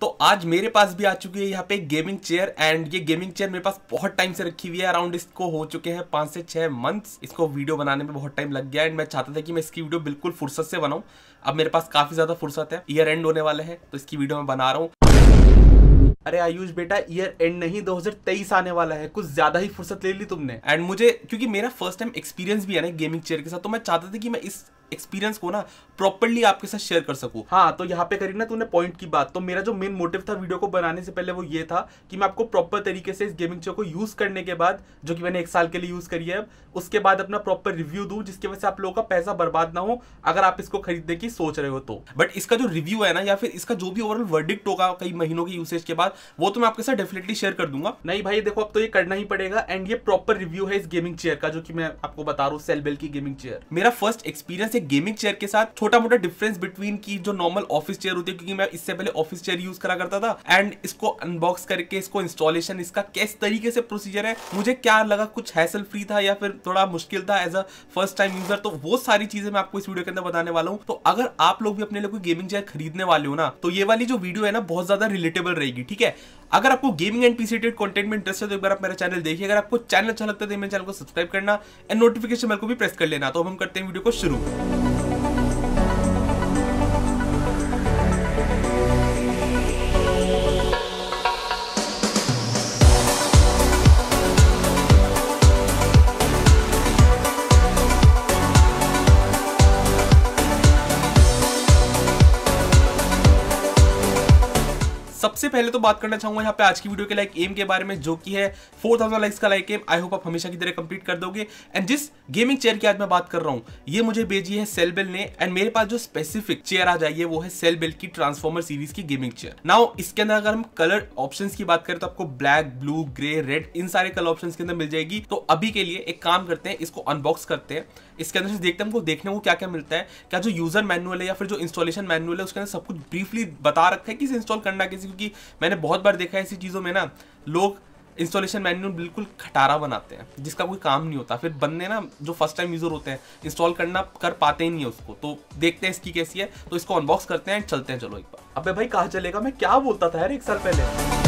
तो आज मेरे पास भी आ चुकी है यहाँ पे गेमिंग चेयर। एंड ये गेमिंग चेयर मेरे पास बहुत टाइम से रखी हुई है, अराउंड इसको हो चुके हैं 5 से 6 मंथ्स। इसको वीडियो बनाने में बहुत टाइम लग गया एंड मैं चाहता था कि मैं इसकी वीडियो बिल्कुल फुर्सत से बनाऊं। अब मेरे पास काफी ज्यादा फुर्सत है, ईयर एंड होने वाले हैं तो इसकी वीडियो मैं बना रहा हूँ। अरे आयुष बेटा, ईयर एंड नहीं 2023 आने वाला है, कुछ ज्यादा ही फुर्सत ले ली तुमने। एंड मुझे क्योंकि मेरा फर्स्ट टाइम एक्सपीरियंस भी है ना गेमिंग चेयर के साथ, तो मैं चाहता था कि मैं इस एक्सपीरियंस को ना प्रॉपर्ली आपके साथ शेयर कर सकूं। हाँ, तो यहाँ पे करी ना तूने पॉइंट की बात। तो मेरा जो मेन मोटिव था वीडियो को बनाने से पहले वो ये था कि मैं आपको प्रॉपर तरीके से इस गेमिंग चेयर को यूज करने के बाद, जो कि मैंने 1 साल के लिए यूज करी है, उसके बाद अपना प्रॉपर रिव्यू दूं, जिसकी वजह से आप लोगों का पैसा बर्बाद ना हो अगर आप इसको खरीदने की सोच रहे हो तो। बट इसका जो रिव्यू है ना, या फिर इसका जो भी ओवरऑल वर्डिक्ट होगा कई महीनों के यूसेज के बाद, वो तो मैं आपके साथ डेफिनेटली शेयर कर दूंगा। नहीं भाई देखो, अब तो ये करना ही पड़ेगा। एंड ये प्रॉपर रिव्यू है इस गेमिंग चेयर का, जो कि मैं आपको बता रहा हूँ, सेलबेल की गेमिंग चेयर। मेरा फर्स्ट एक्सपीरियंस गेमिंग चेयर के साथ, छोटा मोटा डिफरेंस बिटवीन की जो नॉर्मल ऑफिस चेयर होती है, क्योंकि मैं इससे पहले ऑफिस चेयर यूज करा करता था। एंड इसको अनबॉक्स करके, इसको इंस्टॉलेशन, इसका किस तरीके से प्रोसीजर है, मुझे क्या लगा कुछ हैसल फ्री था या फिर थोड़ा मुश्किल था as a first time user, तो वो सारी चीजें मैं आपको इस वीडियो के अंदर बताने वाला हूँ। तो अगर आप लोग भी अपने लिए कोई गेमिंग चेयर खरीदने वाले हो ना, तो ये वाली जो वीडियो है ना बहुत ज्यादा रिलेटेबल रहेगी। ठीक है, अगर आपको gaming and PC related content में इंटरेस्ट है तो एक बार आप मेरा चैनल देखिए। अगर आपको चैनल अच्छा लगता है तो मेरे चैनल को सब्सक्राइब करना एंड नोटिफिकेशन बेल को भी प्रेस कर लेना। तो अब हम करते हैं वीडियो को शुरू। सबसे पहले तो बात करना चाहूंगा यहाँ पे आज की वीडियो के लाइक एम के बारे में, जो कि है 4000 लाइक्स का लाइक एम। आई होप आप हमेशा की तरह कंप्लीट कर दोगे। एंड जिस गेमिंग चेयर की आज मैं बात कर रहा हूँ, ये मुझे भेजी है सेलबेल ने। एंड मेरे पास जो स्पेसिफिक चेयर आ जाइए वो है सेलबेल की ट्रांसफॉर्मर सीरीज की गेमिंग चेयर। नाउ इसके अंदर अगर हम कलर ऑप्शन की बात करें तो आपको ब्लैक, ब्लू, ग्रे, रेड, इन सारे कलर ऑप्शन के अंदर मिल जाएगी। तो अभी के लिए एक काम करते हैं, इसको अनबॉक्स करते हैं, इसके अंदर से देखते हैं हमको देखने को क्या क्या मिलता है। क्या जो यूजर मैनुअल है या फिर जो इंस्टॉलेशन मैनुअल है उसके अंदर सब कुछ ब्रीफली बता रखा है कि इसे इंस्टॉल करना कैसे, क्योंकि मैंने बहुत बार देखा है ऐसी चीज़ों में ना लोग इंस्टॉलेशन मैन्यूअल बिल्कुल खटारा बनाते हैं जिसका कोई काम नहीं होता। फिर बंदे ना जो फर्स्ट टाइम यूज़र होते हैं इंस्टॉल करना कर पाते ही नहीं है उसको। तो देखते हैं इसकी कैसी है, तो इसको अनबॉक्स करते हैं एंड चलते हैं। चलो एक बार। अबे भाई कहाँ चलेगा, मैं क्या बोलता था यार 1 साल पहले।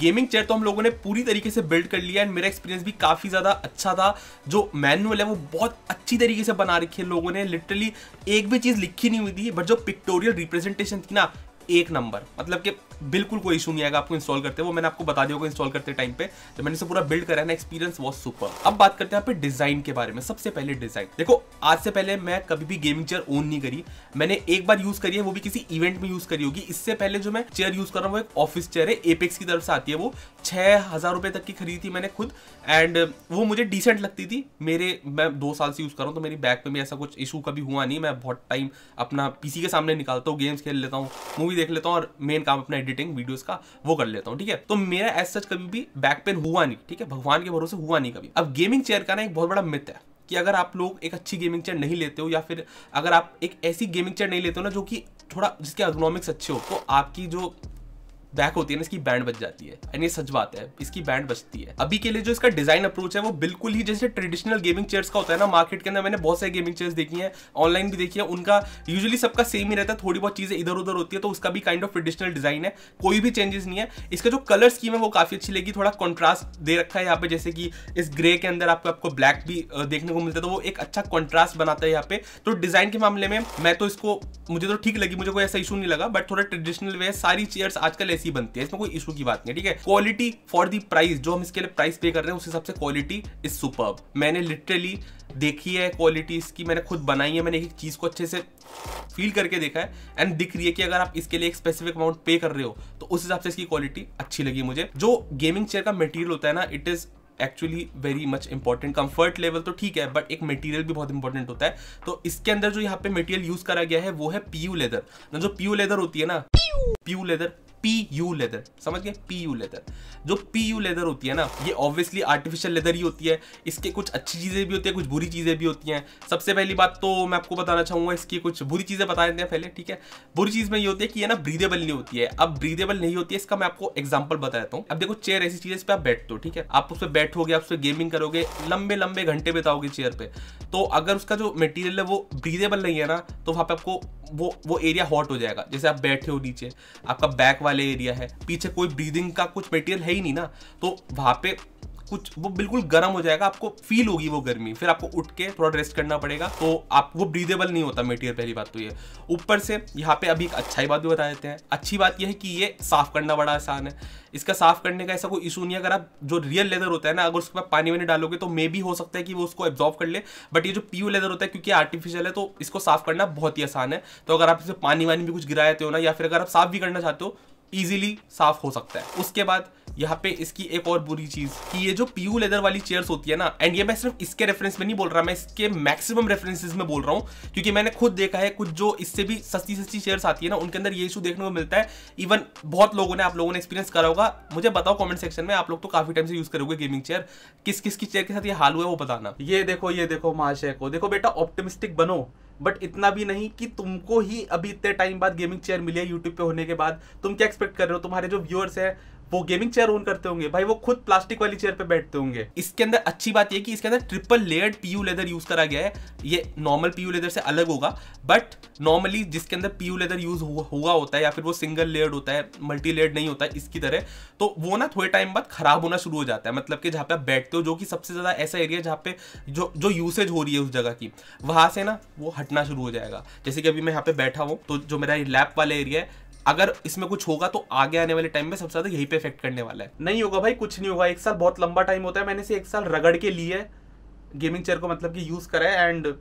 गेमिंग चेयर तो हम लोगों ने पूरी तरीके से बिल्ड कर लिया है। मेरा एक्सपीरियंस भी काफ़ी ज़्यादा अच्छा था। जो मैनुअल है वो बहुत अच्छी तरीके से बना रखी है लोगों ने, लिटरली एक भी चीज़ लिखी नहीं हुई थी। बट जो पिक्टोरियल रिप्रेजेंटेशन थी ना, एक नंबर, मतलब कि बिल्कुल कोई इशू नहीं आएगा आपको इंस्टॉल करते। वो मैंने आपको बता दिया होगा इंस्टॉल करते टाइम पे, तो मैंने इसे पूरा बिल्ड करा है ना, एक्सपीरियंस वॉज सुपर। अब बात करते हैं यहाँ पे डिजाइन के बारे में। सबसे पहले डिजाइन देखो, आज से पहले मैं कभी भी गेमिंग चेयर ओन नहीं करी। मैंने एक बार यूज करी है, वो भी किसी इवेंट में यूज करी होगी। इससे पहले जो मैं चेयर यूज कर रहा हूँ वो एक ऑफिस चेयर है, एपेक्स की तरफ से आती है। वो 6000 रुपये तक की खरीदी थी मैंने खुद, एंड वो मुझे डिसेंट लगती थी। मैं 2 साल से यूज कर रहा हूँ तो मेरी बैक पे भी ऐसा कुछ इशू कभी हुआ नहीं। मैं बहुत टाइम अपना पीसी के सामने निकालता हूँ, गेम्स खेल लेता हूँ, मूवी देख लेता हूँ और मेन काम अपना एडिटिंग वीडियोस का वो कर लेता हूँ। ठीक है, तो मेरा एज सच कभी भी बैक पेन हुआ नहीं। ठीक है, भगवान के भरोसे हुआ नहीं कभी। अब गेमिंग चेयर का ना एक बहुत बड़ा मिथ है कि अगर आप लोग एक अच्छी गेमिंग चेयर नहीं लेते हो, या फिर अगर आप एक ऐसी गेमिंग चेयर नहीं लेते हो ना जो कि थोड़ा जिसके एर्गोनॉमिक्स अच्छे हो, तो आपकी जो बैक होती है ना इसकी बैंड बच जाती है। एंड ये सच बात है, इसकी बैंड बचती है। अभी के लिए जो इसका डिजाइन अप्रोच है वो बिल्कुल ही जैसे ट्रेडिशनल गेमिंग चेयर्स का होता है ना मार्केट के अंदर। मैंने बहुत सारी गेमिंग चेयर्स देखी हैं, ऑनलाइन भी देखी है, उनका यूजुअली सबका सेम ही रहता है, थोड़ी बहुत चीजें इधर उधर होती है। तो उसका भी काइंड ऑफ ट्रेडिशनल डिजाइन है, कोई भी चेंजेस नहीं है। इसका जो कलर स्कीम है वो काफी अच्छी लगी, थोड़ा कॉन्ट्रास्ट दे रखा है यहाँ पे, जैसे कि इस ग्रे के अंदर आपको ब्लैक भी देखने को मिलता है, तो वो एक अच्छा कॉन्ट्रास्ट बनाता है यहाँ पे। तो डिजाइन के मामले में मैं तो इसको मुझे तो ठीक लगी, मुझे कोई ऐसा इशू नहीं लगा। बट थोड़ा ट्रेडिशनल वे सारी चेयर्स आजकल ऐसी बनती है, इसमें कोई इशू की बात नहीं है, ठीक है। क्वालिटी फॉर दी प्राइस, जो हम इसके लिए प्राइस पे कर रहे हैं उस हिसाब से क्वालिटी इज सुपर्ब। मैंने लिटरली देखी है क्वालिटी इसकी, मैंने खुद बनाई है, मैंने एक चीज़ को अच्छे से फील करके देखा है एंड दिख रही है कि अगर आप इसके लिए एक स्पेसिफिक अमाउंट पे कर रहे हो तो उस हिसाब से इसकी क्वालिटी अच्छी लगी मुझे। जो गेमिंग चेयर का मटेरियल होता है ना, it is actually very much important. Comfort level तो ठीक है बट एक मटेरियल भी बहुत इंपॉर्टेंट होता है, तो इसके अंदर जो यहाँ पे मटेरियल यूज करा गया है वो है पीयू लेदर ना। जो पीयू लेदर होती है ना, पीयू लेदर, पीयू लेदर समझ गए, पीयू लेदर। जो पीयू लेदर होती है ना, ये ऑब्वियसली आर्टिफिशियल लेदर ही होती है। इसके कुछ अच्छी चीज़ें भी होती है, कुछ बुरी चीज़ें भी होती हैं। सबसे पहली बात तो मैं आपको बताना चाहूँगा, इसकी कुछ बुरी चीज़ें बता देते हैं पहले, ठीक है। बुरी चीज़ में ये होती है कि ये ना ब्रीदेबल नहीं होती है। अब ब्रीदेबल नहीं होती है इसका मैं आपको एग्जाम्पल बता देता हूँ। अब देखो, चेयर ऐसी चीज़ है, इस पर आप बैठते हो, ठीक है, आप उस पर बैठोगे, आप उस पर गेमिंग करोगे, लंबे लंबे घंटे बिताओगे चेयर पर, तो अगर उसका जो मटेरियल है वो ब्रीदेबल नहीं है ना, तो वहाँ पर आपको वो एरिया हॉट हो जाएगा। जैसे आप बैठे हो, नीचे आपका बैक वाले एरिया है, पीछे कोई ब्रीदिंग का कुछ मटेरियल है ही नहीं ना, तो वहाँ पे कुछ वो बिल्कुल गर्म हो जाएगा, आपको फील होगी वो गर्मी, फिर आपको उठ के थोड़ा रेस्ट करना पड़ेगा, तो आप वो ब्रीदेबल नहीं होता मटेरियल, पहली बात तो ये। ऊपर से यहाँ पे अभी एक अच्छाई बात भी बता देते हैं। अच्छी बात यह है कि ये साफ़ करना बड़ा आसान है, इसका साफ़ करने का ऐसा कोई इशू नहीं है। अगर आप जो रियल लेदर होता है ना, अगर उसके बाद पानी वानी डालोगे तो मे भी हो सकता है कि वो उसको एब्जॉर्व कर ले, बट ये जो पीयू लेदर होता है क्योंकि आर्टिफिशियल है तो इसको साफ़ करना बहुत ही आसान है। तो अगर आप इसमें पानी वानी भी कुछ गिरा देते हो ना, या फिर अगर आप साफ़ भी करना चाहते हो, ईजिली साफ़ हो सकता है। उसके बाद यहाँ पे इसकी एक और बुरी चीज़ कि ये जो पीयू लेदर वाली चेयर्स होती है ना, एंड ये मैं सिर्फ इसके रेफरेंस में नहीं बोल रहा, मैं इसके मैक्सिमम रेफरेंसेस में बोल रहा हूँ, क्योंकि मैंने खुद देखा है कुछ जो इससे भी सस्ती सस्ती चेयर्स आती है ना, उनके अंदर ये इशू देखने को मिलता है। इवन बहुत लोगों ने, आप लोगों ने एक्सपीरियंस करा होगा, मुझे बताओ कॉमेंट सेक्शन में। आप लोग तो काफ़ी टाइम से यूज़ करोगे गेमिंग चेयर, किस किस की चेयर के साथ ये हाल हुआ है वो बताना। ये देखो महाशय को, देखो बेटा ऑप्टिमिस्टिक बनो, बट इतना भी नहीं कि तुमको ही अभी इतने टाइम बाद गेमिंग चेयर मिली है यूट्यूब पे होने के बाद, तुम क्या एक्सपेक्ट कर रहे हो? तुम्हारे जो व्यूअर्स हैं वो गेमिंग चेयर ओन करते होंगे भाई, वो खुद प्लास्टिक वाली चेयर पे बैठते होंगे। इसके अंदर अच्छी बात यह कि इसके अंदर triple layered PU leather use करा गया है। ये नॉर्मल पीयू लेदर से अलग होगा, बट नॉर्मली जिसके अंदर पीयू लेदर यूज हुआ होता है, या फिर वो सिंगल लेयर्ड होता है, मल्टी लेयर्ड नहीं होता है इसकी तरह, तो वो ना थोड़े टाइम बाद खराब होना शुरू हो जाता है। मतलब कि जहाँ पे आप बैठते हो, जो कि सबसे ज्यादा ऐसा एरिया जहाँ पे जो यूसेज हो रही है उस जगह की, वहां से ना वो हटना शुरू हो जाएगा। जैसे कि अभी मैं यहाँ पे बैठा हूँ, तो जो मेरा लैप वाला एरिया है, अगर इसमें कुछ होगा तो आगे आने वाले टाइम में सबसे ज्यादा यही पे इफेक्ट करने वाला है। नहीं होगा भाई, कुछ नहीं होगा, एक साल बहुत लंबा टाइम होता है। मैंने इसे एक साल रगड़ के लिए गेमिंग चेयर को, मतलब कि यूज करा है, एंड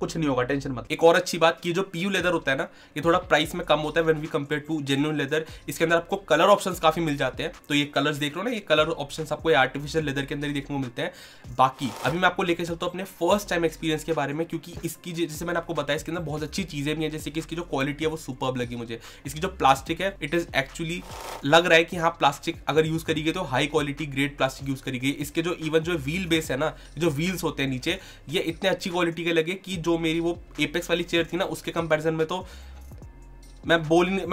कुछ नहीं होगा, टेंशन मत। एक और अच्छी बात कि जो पीयू लेदर होता है ना, ये थोड़ा प्राइस में कम होता है when we compare to genuine leather. इसके अंदर आपको कलर ऑप्शंस काफी मिल जाते हैं, तो ये कलर्स देख रहे हो ना, ये कलर ऑप्शंस आपको आर्टिफिशियल लेदर के अंदर ही देखने को मिलते हैं। बाकी अभी मैं आपको लेके चलता हूँ अपने फर्स्ट टाइम एक्सपीरियंस के बारे में, क्योंकि इसकी जैसे मैंने आपको बताया, इसके अंदर बहुत अच्छी चीजें भी हैं, जैसे कि इसकी जो क्वालिटी है वो सुपर्ब लगी मुझे। इसकी जो प्लास्टिक है, इट इज एक्चुअली लग रहा है कि हाँ, प्लास्टिक अगर यूज करी गई तो high quality grade plastic use करी गई। इसके जो इवन जो व्हील बेस है ना, जो व्हील्स होते हैं नीचे, ये इतने अच्छी क्वालिटी के लगे कि जो मेरी वो एपेक्स वाली चेयर थी ना, उसके कंपैरिजन में तो मैं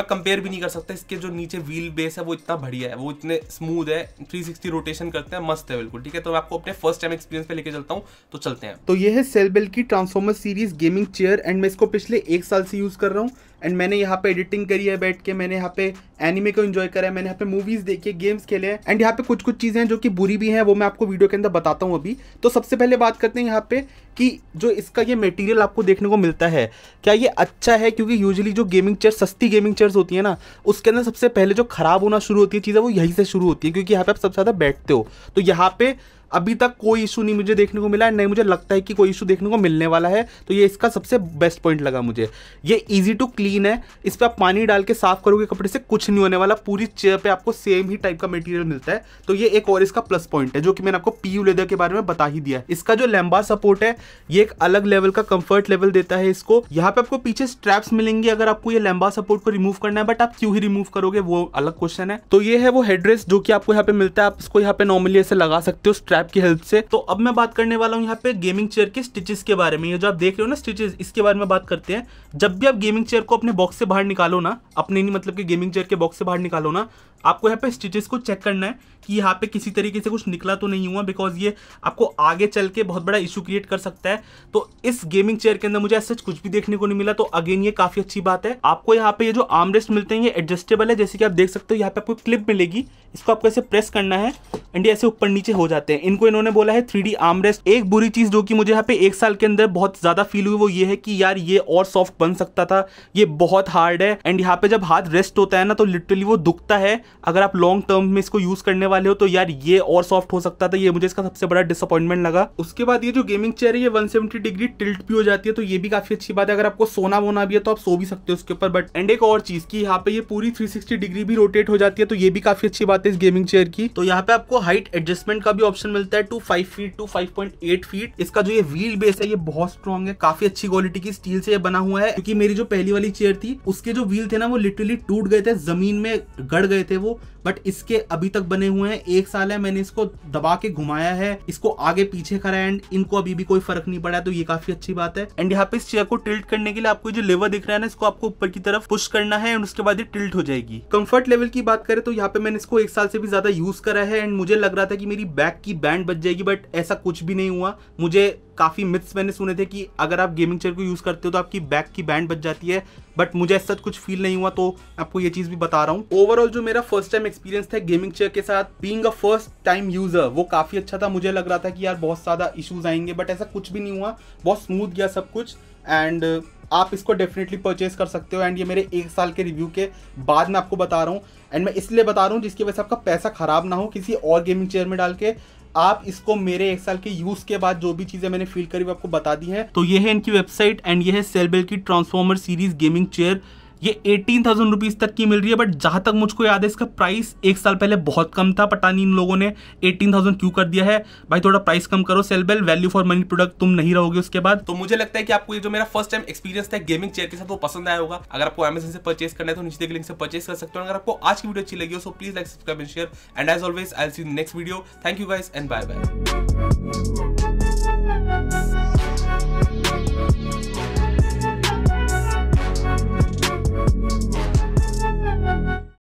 कंपेयर भी नहीं कर सकता। इसके जो नीचे व्हील बेस है वो इतना बढ़िया है, वो इतने स्मूथ है, 360 रोटेशन करते हैं, मस्त है बिल्कुल, ठीक है। तो मैं आपको अपने फर्स्ट टाइम एक्सपीरियंस पे लेके चलता हूँ, तो चलते हैं। तो ये है सेलबेल की transformer series gaming chair, and मैं इसको पिछले एक साल से यूज़ कर रहा हूँ। एंड मैंने यहाँ पे एडिटिंग करी है बैठ के, मैंने यहाँ पे एनिमे को एंजॉय करा है, मैंने यहाँ पे मूवीज देखी, गेम्स खेले हैं, एंड यहाँ पे कुछ कुछ चीज़ें हैं जो कि बुरी भी हैं, वो मैं आपको वीडियो के अंदर बताता हूँ। अभी तो सबसे पहले बात करते हैं यहाँ पे कि जो इसका ये मटेरियल आपको देखने को मिलता है, क्या ये अच्छा है? क्योंकि यूजुअली जो गेमिंग चेयर, सस्ती गेमिंग चेयर्स होती है ना, उसके अंदर सबसे पहले जो खराब होना शुरू होती है चीज़ें, वो यहीं से शुरू होती है, क्योंकि यहाँ पे आप सबसे ज़्यादा बैठते हो। तो यहाँ पे अभी तक कोई इशू नहीं मुझे देखने को मिला है, नहीं मुझे लगता है कि कोई इशू देखने को मिलने वाला है, तो ये इसका सबसे बेस्ट पॉइंट लगा मुझे। ये इजी टू क्लीन है, इस पर आप पानी डाल के साफ करोगे कपड़े से, कुछ नहीं होने वाला, पूरी चेयर पे आपको सेम ही टाइप का मटेरियल मिलता है। तो ये एक और इसका प्लस पॉइंट है, जो कि मैंने आपको पीयू लेदर के बारे में बता ही दिया। इसका जो लंबा सपोर्ट है, ये एक अलग लेवल का कंफर्ट लेवल देता है इसको। यहाँ पे आपको पीछे स्ट्रैप्स मिलेंगे अगर आपको ये लंबा सपोर्ट को रिमूव करना है, बट आप क्यों ही रिमूव करोगे वो अलग क्वेश्चन है। तो ये है वो हेडरेस्ट जो कि आपको यहाँ पे मिलता है, आप इसको यहाँ पे नॉर्मली ऐसे लगा सकते हो ट्रैप की हेल्प से। तो अब मैं बात करने वाला हूँ यहाँ पे गेमिंग चेयर के स्टिचेस के बारे में। ये जो आप देख रहे हो ना स्टिचेस, इसके बारे में बात करते हैं। जब भी आप गेमिंग चेयर को अपने बॉक्स से बाहर निकालो ना, अपने नहीं मतलब कि गेमिंग चेयर के बॉक्स से बाहर निकालो ना, आपको यहाँ पे स्टिचेस को चेक करना है कि यहाँ पे किसी तरीके से कुछ निकला तो नहीं हुआ, बिकॉज ये आपको आगे चल के बहुत बड़ा इशू क्रिएट कर सकता है। तो इस गेमिंग चेयर के अंदर मुझे ऐसा कुछ भी देखने को नहीं मिला, तो अगेन ये काफी अच्छी बात है। आपको यहाँ पे ये जो आर्मरेस्ट मिलते हैं, ये एडजस्टेबल है, जैसे कि आप देख सकते हो। यहाँ पे आपको क्लिप मिलेगी, इसको आपको ऐसे प्रेस करना है एंड ऐसे ऊपर नीचे हो जाते हैं। इनको इन्होंने बोला है 3D आर्मरेस्ट। एक बुरी चीज जो कि मुझे यहाँ पे एक साल के अंदर बहुत ज्यादा फील हुई वो ये है कि यार ये और सॉफ्ट बन सकता था, ये बहुत हार्ड है। एंड यहाँ पे जब हाथ रेस्ट होता है ना तो लिटरली वो दुखता है। अगर आप लॉन्ग टर्म में इसको यूज करने वाले हो तो यार ये और सॉफ्ट हो सकता था, ये मुझे इसका सबसे बड़ा डिसअपॉइंटमेंट लगा। उसके बाद ये जो गेमिंग चेयर है ये 170 डिग्री टिल्ट भी हो जाती है, तो ये भी काफी अच्छी बात है। अगर आपको सोना वोना भी है तो आप सो भी सकते हो उसके ऊपर। बट एंड एक और चीज की यहाँ पे ये पूरी 360 डिग्री भी रोटेट हो जाती है, तो ये भी काफी अच्छी बात है इस गेमिंग चेयर की। तो यहाँ पे आपको हाइट एडजस्टमेंट का भी ऑप्शन मिलता है 2.5 फीट to 5.8 फीट। इसका जो ये व्हील बेस है ये बहुत स्ट्रॉन्ग है, काफी अच्छी क्वालिटी की स्टील से ये बना हुआ है। क्योंकि मेरी जो पहली वाली चेयर थी उसके जो व्हील थे ना वो लिटरली टूट गए थे, जमीन में गड़ गए थे वो। बट इसके अभी तक बने हुए हैं, एक साल है मैंने इसको दबा के घुमाया है, इसको आगे पीछे करा एंड इनको अभी भी कोई फर्क नहीं पड़ा, तो ये काफी अच्छी बात है। एंड यहाँ पे इस चेयर को टिल्ट करने के लिए आपको जो लेवर दिख रहा है ना इसको आपको ऊपर की तरफ पुश करना है एंड उसके बाद ये टिल्ट हो जाएगी। कंफर्ट लेवल की बात करें तो यहाँ पे मैंने इसको एक साल से भी ज्यादा यूज करा है एंड मुझे लग रहा था कि मेरी बैक की बैंड बच जाएगी, बट ऐसा कुछ भी नहीं हुआ। मुझे काफी मिथ्स मैंने सुने थे कि अगर आप गेमिंग चेयर को यूज करते हो तो आपकी बैक की बैंड बच जाती है, बट मुझे ऐसा कुछ फील नहीं हुआ, तो आपको ये चीज भी बता रहा हूँ। ओवरऑल जो मेरा फर्स्ट टाइम एक्सपीरियंस था गेमिंग चेयर के साथ, being a first time user, वो काफी अच्छा था। मुझे लग रहा था कि यार बहुत ज्यादा इश्यूज आएंगे, बट ऐसा कुछ भी नहीं हुआ, बहुत स्मूथ गया सब कुछ। एंड आप इसको डेफिनेटली परचेस कर सकते हो। एंड ये मेरे एक साल के रिव्यू के बाद मैं आपको बता रहा हूँ, एंड मैं इसलिए बता रहा हूँ जिसकी वजह से आपका पैसा खराब ना हो किसी और गेमिंग चेयर में डाल के। आप इसको मेरे एक साल के यूज के बाद जो भी चीजें मैंने फील करी वो आपको बता दी है। तो ये है इनकी वेबसाइट एंड ये है सेलबेल की ट्रांसफॉर्मर सीरीज गेमिंग चेयर। ये 18,000 रुपीज तक की मिल रही है, बट जहाँ तक मुझको याद है इसका प्राइस एक साल पहले बहुत कम था। पता नहीं इन लोगों ने 18,000 क्यों कर दिया है। भाई थोड़ा प्राइस कम करो Cellbell, value for money product तुम नहीं रहोगे उसके बाद। तो मुझे लगता है कि आपको ये जो मेरा फर्स्ट टाइम एक्सपीरियंस था गेमिंग चेयर के साथ वो पसंद आया होगा। अगर आपको अमेजन से परचेस करना है तो नीचे के लिंक से परचेस कर सकते हो। अगर आपको आज की वीडियो अच्छी लगी हो तो please like, subscribe and share, and as always I will see you next video. Thank you guys and bye bye.